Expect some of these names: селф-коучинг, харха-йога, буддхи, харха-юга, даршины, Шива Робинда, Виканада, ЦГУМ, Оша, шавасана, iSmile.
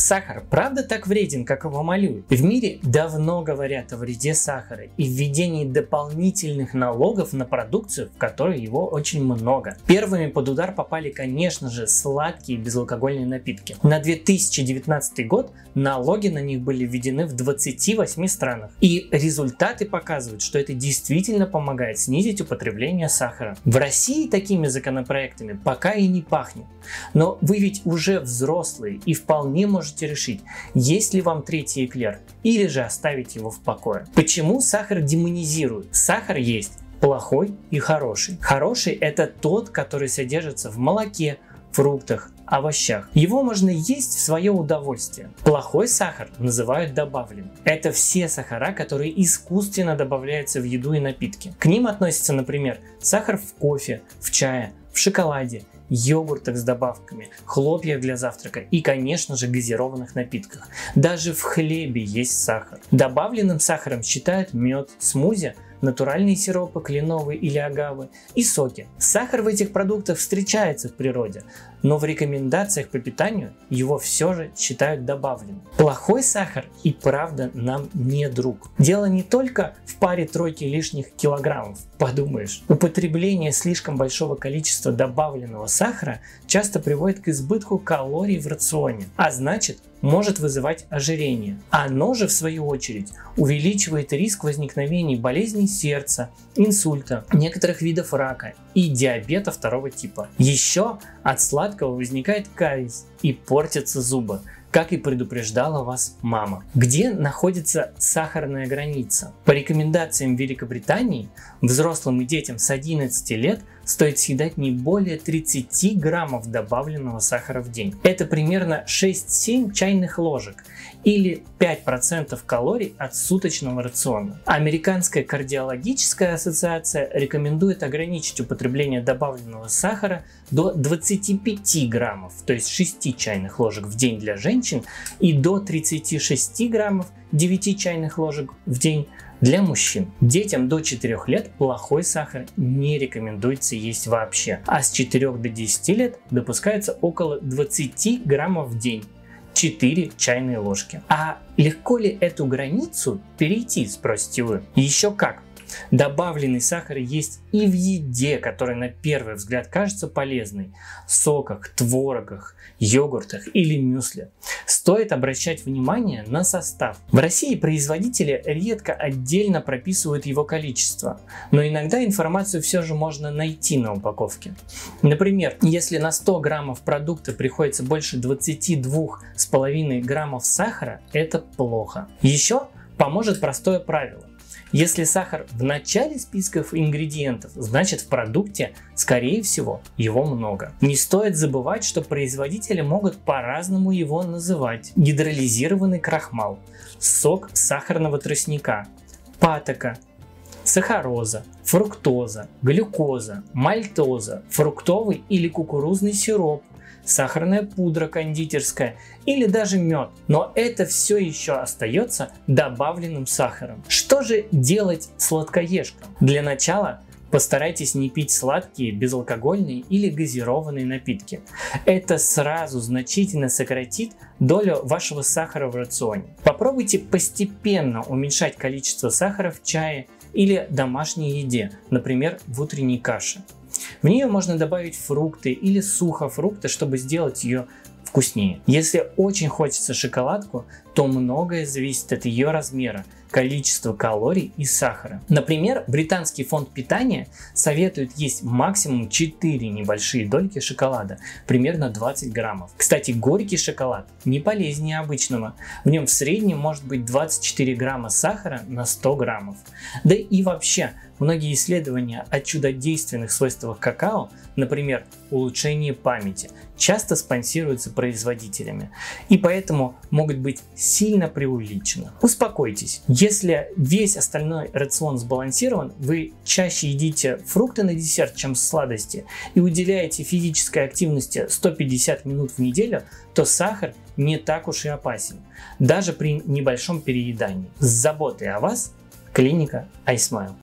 Сахар правда так вреден, как его малюют? В мире давно говорят о вреде сахара и введении дополнительных налогов на продукцию, в которой его очень много. Первыми под удар попали, конечно же, сладкие безалкогольные напитки. На 2019 год налоги на них были введены в 28 странах. И результаты показывают, что это действительно помогает снизить употребление сахара. В России такими законопроектами пока и не пахнет. Но вы ведь уже взрослые и вполне можете решить, есть ли вам третий эклер или же оставить его в покое. Почему сахар демонизируют? Сахар есть плохой и хороший. Хороший — это тот, который содержится в молоке, фруктах, овощах. Его можно есть в свое удовольствие. Плохой сахар называют добавленным. Это все сахара, которые искусственно добавляются в еду и напитки. К ним относятся, например, сахар в кофе, в чае, в шоколаде, йогуртах с добавками, хлопьях для завтрака и, конечно же, газированных напитках. Даже в хлебе есть сахар. Добавленным сахаром считают мед, смузи, натуральные сиропы кленовые или агавы и соки. Сахар в этих продуктах встречается в природе, но в рекомендациях по питанию его все же считают добавленным. Плохой сахар и правда нам не друг. Дело не только в паре тройки лишних килограммов, подумаешь. Употребление слишком большого количества добавленного сахара часто приводит к избытку калорий в рационе, а значит, может вызывать ожирение. Оно же, в свою очередь, увеличивает риск возникновения болезней сердца, инсульта, некоторых видов рака и диабета второго типа. Еще от сладкого возникает кариес и портятся зубы, как и предупреждала вас мама. Где находится сахарная граница? По рекомендациям Великобритании, взрослым и детям с 11 лет стоит съедать не более 30 граммов добавленного сахара в день. Это примерно 6-7 чайных ложек или 5% калорий от суточного рациона. Американская кардиологическая ассоциация рекомендует ограничить употребление добавленного сахара до 25 граммов, то есть 6 чайных ложек в день для женщин, и до 36 граммов, 9 чайных ложек в день для мужчин. Детям до 4 лет плохой сахар не рекомендуется есть вообще, а с 4 до 10 лет допускается около 20 граммов в день, 4 чайные ложки. А легко ли эту границу перейти, спросите вы? Еще как! Добавленный сахар есть и в еде, которая на первый взгляд кажется полезной – в соках, творогах, йогуртах или мюсли. Стоит обращать внимание на состав. В России производители редко отдельно прописывают его количество, но иногда информацию все же можно найти на упаковке. Например, если на 100 граммов продукта приходится больше 22,5 граммов сахара, это плохо. Еще поможет простое правило. Если сахар в начале списков ингредиентов, значит в продукте, скорее всего, его много. Не стоит забывать, что производители могут по-разному его называть. Гидролизированный крахмал, сок сахарного тростника, патока, сахароза, фруктоза, глюкоза, мальтоза, фруктовый или кукурузный сироп, сахарная пудра кондитерская или даже мед. Но это все еще остается добавленным сахаром. Что же делать сладкоежкам? Для начала постарайтесь не пить сладкие, безалкогольные или газированные напитки. Это сразу значительно сократит долю вашего сахара в рационе. Попробуйте постепенно уменьшать количество сахара в чае или домашней еде, например, в утренней каше. В нее можно добавить фрукты или сухофрукты, чтобы сделать ее вкуснее. Если очень хочется шоколадку, то многое зависит от ее размера, количества калорий и сахара. Например, британский фонд питания советует есть максимум 4 небольшие дольки шоколада, примерно 20 граммов. Кстати, горький шоколад не полезнее обычного. В нем в среднем может быть 24 грамма сахара на 100 граммов. Да и вообще, многие исследования о чудодейственных свойствах какао, например, улучшение памяти, часто спонсируются производителями и поэтому могут быть сильно преувеличены. Успокойтесь. Если весь остальной рацион сбалансирован, вы чаще едите фрукты на десерт, чем сладости, и уделяете физической активности 150 минут в неделю, то сахар не так уж и опасен, даже при небольшом переедании. С заботой о вас, клиника iSmile.